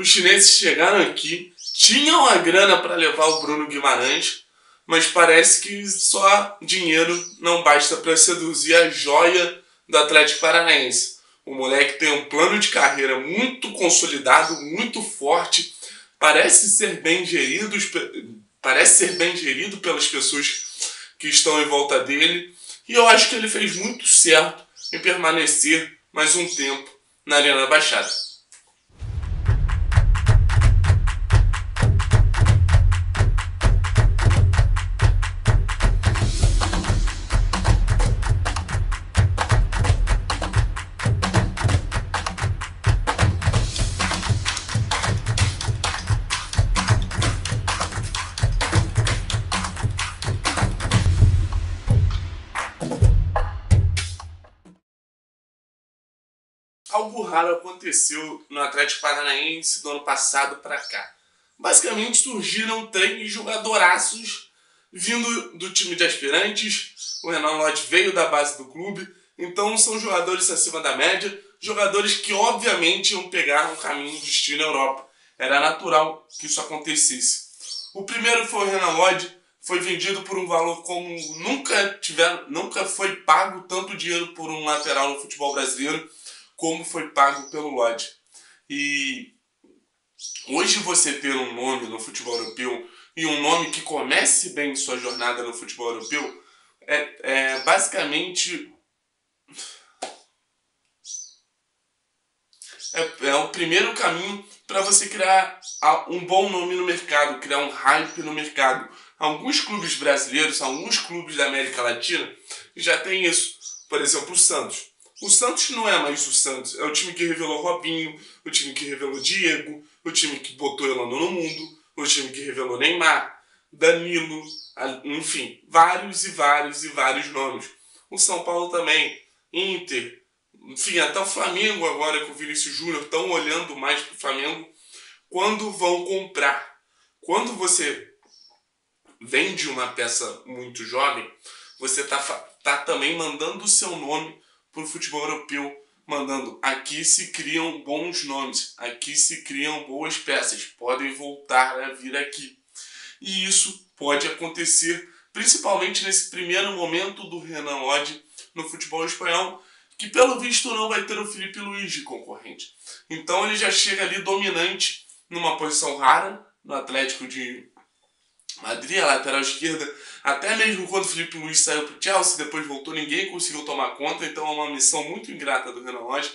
os chineses chegaram aqui, tinham a grana para levar o Bruno Guimarães, mas parece que só dinheiro não basta para seduzir a joia do Athletico Paranaense. O moleque tem um plano de carreira muito consolidado, muito forte, parece ser bem gerido pelas pessoas que estão em volta dele, e eu acho que ele fez muito certo em permanecer mais um tempo na Arena Baixada. Algo raro aconteceu no Athletico Paranaense do ano passado para cá. Basicamente surgiram três jogadoraços vindo do time de aspirantes. O Renan Lodi veio da base do clube, então são jogadores acima da média, jogadores que obviamente iam pegar um caminho de destino à Europa. Era natural que isso acontecesse. O primeiro foi o Renan Lodi, foi vendido por um valor como nunca foi pago tanto dinheiro por um lateral no futebol brasileiro, como foi pago pelo Lodi. E hoje você ter um nome no futebol europeu e um nome que comece bem sua jornada no futebol europeu é basicamente é o primeiro caminho para você criar um bom nome no mercado, criar um hype no mercado. Alguns clubes brasileiros, alguns clubes da América Latina já tem isso. Por exemplo, o Santos. O Santos não é mais o Santos, é o time que revelou Robinho, o time que revelou Diego, o time que botou Elano no mundo, o time que revelou Neymar, Danilo, enfim, vários nomes. O São Paulo também, Inter, enfim, até o Flamengo agora com o Vinícius Júnior, estão olhando mais para o Flamengo. Quando vão comprar? Quando você vende uma peça muito jovem, você tá também mandando o seu nome para o futebol europeu, mandando aqui se criam bons nomes, aqui se criam boas peças, podem voltar a vir aqui. E isso pode acontecer principalmente nesse primeiro momento do Renan Lodi no futebol espanhol, que pelo visto não vai ter o Felipe Luís de concorrente. Então ele já chega ali dominante numa posição rara no Atlético de Madrid, a lateral esquerda. Até mesmo quando o Felipe Luís saiu para o Chelsea, depois voltou, ninguém conseguiu tomar conta, então é uma missão muito ingrata do Renan Lodi.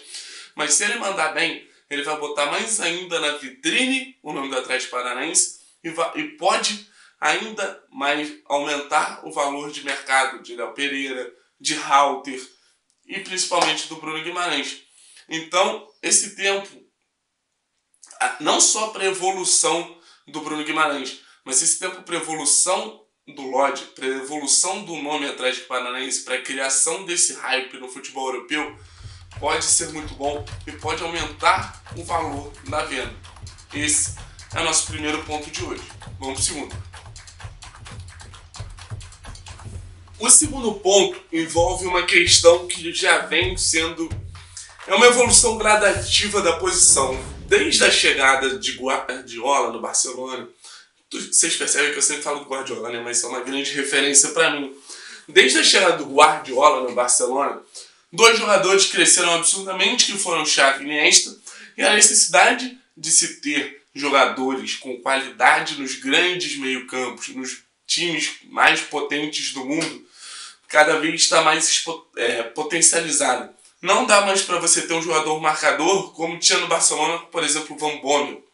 Mas se ele mandar bem, ele vai botar mais ainda na vitrine o nome do Athletico Paranaense e pode ainda mais aumentar o valor de mercado de Léo Pereira, de Halter e principalmente do Bruno Guimarães. Então, esse tempo, não só para a evolução do Bruno Guimarães, mas esse tempo para a evolução do Lodi, para a evolução do nome Athletico Paranaense, para a criação desse hype no futebol europeu, pode ser muito bom e pode aumentar o valor da venda. Esse é o nosso primeiro ponto de hoje. Vamos para o segundo. O segundo ponto envolve uma questão que já vem sendo... É uma evolução gradativa da posição. Desde a chegada de Guardiola no Barcelona, vocês percebem que eu sempre falo do Guardiola, né? Mas isso é uma grande referência para mim. Desde a chegada do Guardiola no Barcelona, dois jogadores cresceram absurdamente, que foram Xavi e Iniesta, e a necessidade de se ter jogadores com qualidade nos grandes meio-campos, nos times mais potentes do mundo, cada vez está mais potencializada. Não dá mais para você ter um jogador marcador como tinha no Barcelona, por exemplo, o Van Bommel.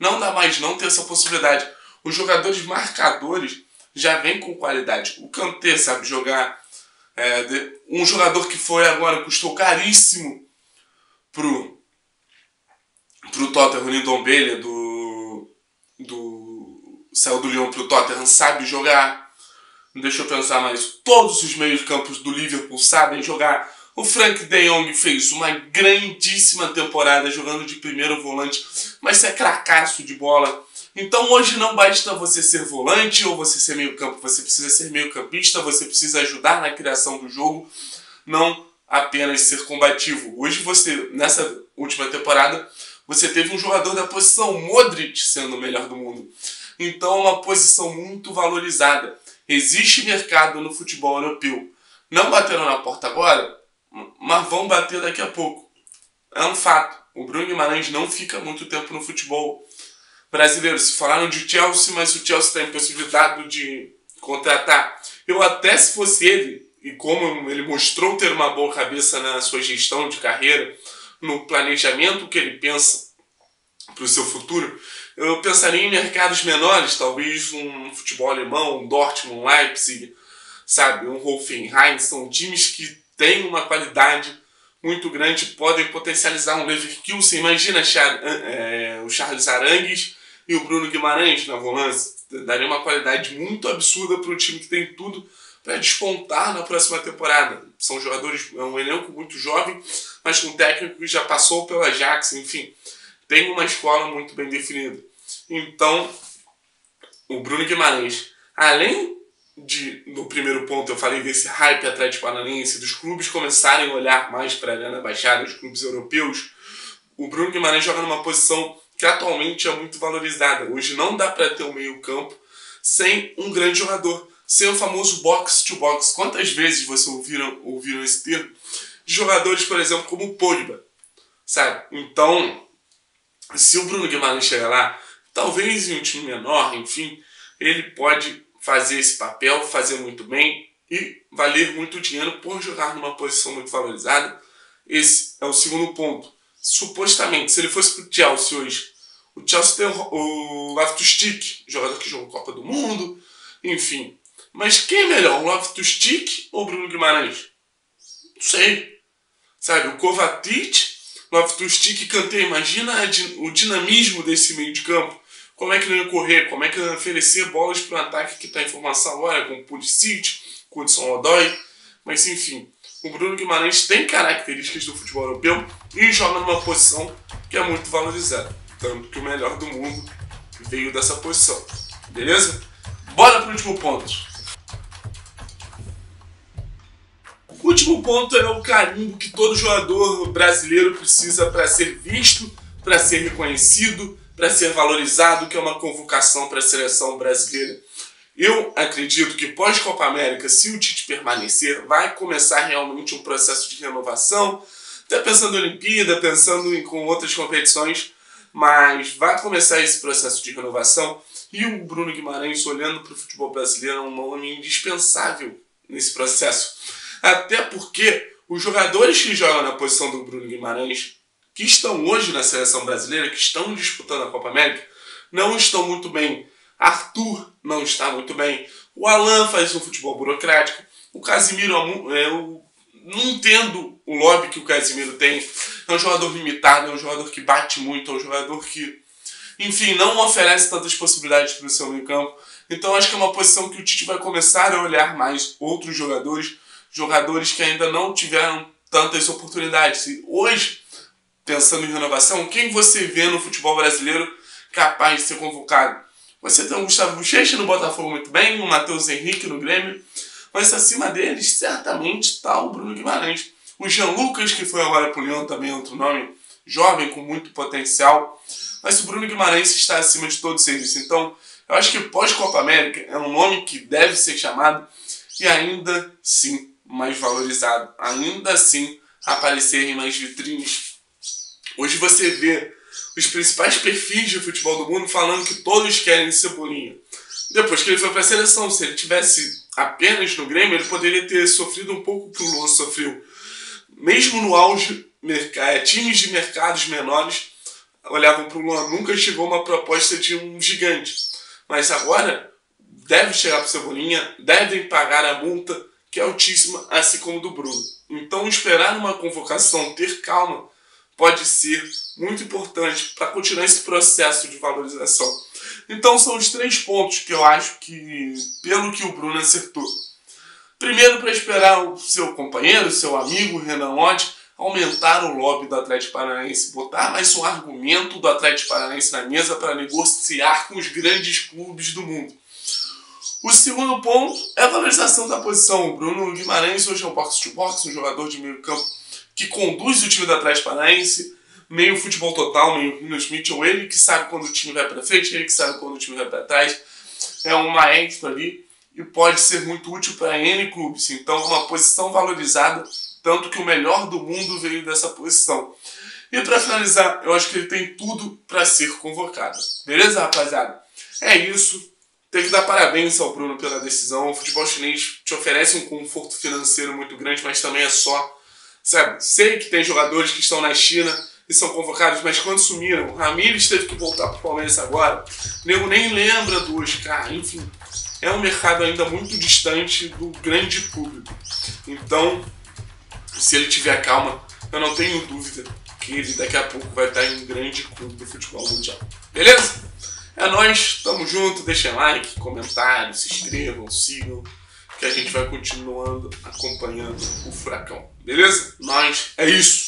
Não dá mais não ter essa possibilidade. Os jogadores marcadores já vêm com qualidade. O Kanté sabe jogar. Um jogador que foi agora, custou caríssimo pro Tottenham, o Ndombele, saiu do Lyon pro Tottenham, sabe jogar. Deixa eu pensar mais. Todos os meios campos do Liverpool sabem jogar. O Frank de Jong fez uma grandíssima temporada jogando de primeiro volante, mas é cracaço de bola. Então hoje não basta você ser volante ou você ser meio campo, você precisa ser meio campista, você precisa ajudar na criação do jogo, não apenas ser combativo. Hoje você, nessa última temporada, você teve um jogador da posição Modric sendo o melhor do mundo. Então é uma posição muito valorizada. Existe mercado no futebol europeu. Não bateram na porta agora, mas vão bater daqui a pouco. É um fato. O Bruno Guimarães não fica muito tempo no futebol brasileiro. Se falaram de Chelsea, mas o Chelsea está impossibilitado de contratar. Eu até, se fosse ele, e como ele mostrou ter uma boa cabeça na sua gestão de carreira, no planejamento que ele pensa para o seu futuro, eu pensaria em mercados menores, talvez um futebol alemão, um Dortmund, um Leipzig, sabe, um Hoffenheim. São times que têm uma qualidade muito grande, podem potencializar um Leverkusen. Imagina o Charles Arangues e o Bruno Guimarães na volância. Daria uma qualidade muito absurda para um time que tem tudo para despontar na próxima temporada. São jogadores, é um elenco muito jovem, mas com um técnico que já passou pela Ajax, enfim, tem uma escola muito bem definida. Então, o Bruno Guimarães, além de, no primeiro ponto, eu falei desse hype Athletico Paranaense, dos clubes começarem a olhar mais para a Arena Baixada, os clubes europeus, o Bruno Guimarães joga numa posição que atualmente é muito valorizada. Hoje não dá para ter um meio-campo sem um grande jogador, sem o famoso box-to-box. Quantas vezes vocês ouviram esse termo? De jogadores, por exemplo, como o Pogba, sabe? Então, se o Bruno Guimarães chegar lá, talvez em um time menor, enfim, ele pode fazer esse papel, fazer muito bem e valer muito dinheiro por jogar numa posição muito valorizada. Esse é o segundo ponto. Supostamente, se ele fosse para o Chelsea hoje, o Chelsea tem o Laftustique, jogador que jogou Copa do Mundo, enfim. Mas quem é melhor, o Loftus-Cheek ou o Bruno Guimarães? Não sei. Sabe, o Kovacic, Loftus-Cheek e Kanté. Imagina o dinamismo desse meio de campo. Como é que ele ia correr? Como é que ele ia oferecer bolas para um ataque que está em formação agora, com o Pulisic, com o Hudson Odoi? Mas enfim, o Bruno Guimarães tem características do futebol europeu e joga numa posição que é muito valorizada. Tanto que o melhor do mundo veio dessa posição. Beleza? Bora para o último ponto. O último ponto é o carimbo que todo jogador brasileiro precisa para ser visto, para ser reconhecido, para ser valorizado, que é uma convocação para a seleção brasileira. Eu acredito que pós-Copa América, se o Tite permanecer, vai começar realmente um processo de renovação, até pensando em Olimpíada, pensando com outras competições, mas vai começar esse processo de renovação e o Bruno Guimarães, olhando para o futebol brasileiro, é um homem indispensável nesse processo. Até porque os jogadores que jogam na posição do Bruno Guimarães, que estão hoje na seleção brasileira, que estão disputando a Copa América, não estão muito bem. Arthur não está muito bem. O Alan faz um futebol burocrático. O Casimiro, eu não entendo o lobby que o Casimiro tem. É um jogador limitado, é um jogador que bate muito, é um jogador que, enfim, não oferece tantas possibilidades para o seu meio campo. Então acho que é uma posição que o Tite vai começar a olhar mais outros jogadores que ainda não tiveram tantas oportunidades. E hoje, pensando em renovação, quem você vê no futebol brasileiro capaz de ser convocado? Você tem o Gustavo Buchecha no Botafogo muito bem, o Matheus Henrique no Grêmio, mas acima deles, certamente, está o Bruno Guimarães. O Jean Lucas, que foi agora para o Lyon, também é outro nome jovem, com muito potencial, mas o Bruno Guimarães está acima de todos eles. Então, eu acho que pós-Copa América é um nome que deve ser chamado e ainda sim mais valorizado, ainda assim aparecerem mais vitrines. Hoje você vê os principais perfis de futebol do mundo falando que todos querem Cebolinha. Depois que ele foi para a seleção, se ele tivesse apenas no Grêmio, ele poderia ter sofrido um pouco o que o Luan sofreu. Mesmo no auge, times de mercados menores olhavam para o Luan, nunca chegou uma proposta de um gigante. Mas agora deve chegar para o Cebolinha, devem pagar a multa, que é altíssima, assim como do Bruno. Então esperar uma convocação, ter calma, pode ser muito importante para continuar esse processo de valorização. Então são os três pontos que eu acho que, pelo que o Bruno acertou. Primeiro, para esperar o seu companheiro, seu amigo Renan Lodi, aumentar o lobby do Athletico Paranaense, botar mais um argumento do Athletico Paranaense na mesa para negociar com os grandes clubes do mundo. O segundo ponto é a valorização da posição. O Bruno Guimarães hoje é um box-to-box, um jogador de meio campo que conduz o time do Athletico Paranaense, meio futebol total, meio Mitchell, ele que sabe quando o time vai para frente, ele que sabe quando o time vai para trás, é um maestro ali e pode ser muito útil para N clubes, então é uma posição valorizada, tanto que o melhor do mundo veio dessa posição. E para finalizar, eu acho que ele tem tudo para ser convocado. Beleza, rapaziada? É isso. Tem que dar parabéns ao Bruno pela decisão. O futebol chinês te oferece um conforto financeiro muito grande, mas também é só... Sabe? Sei que tem jogadores que estão na China e são convocados, mas quando sumiram, o Ramires teve que voltar para o Palmeiras agora. O nego nem lembra do Oscar. Enfim, é um mercado ainda muito distante do grande público. Então, se ele tiver calma, eu não tenho dúvida que ele daqui a pouco vai estar em um grande clube do futebol mundial. Beleza? É nóis, tamo junto, deixem like, comentário, se inscrevam, sigam, que a gente vai continuando acompanhando o Furacão. Beleza? Nós, é isso!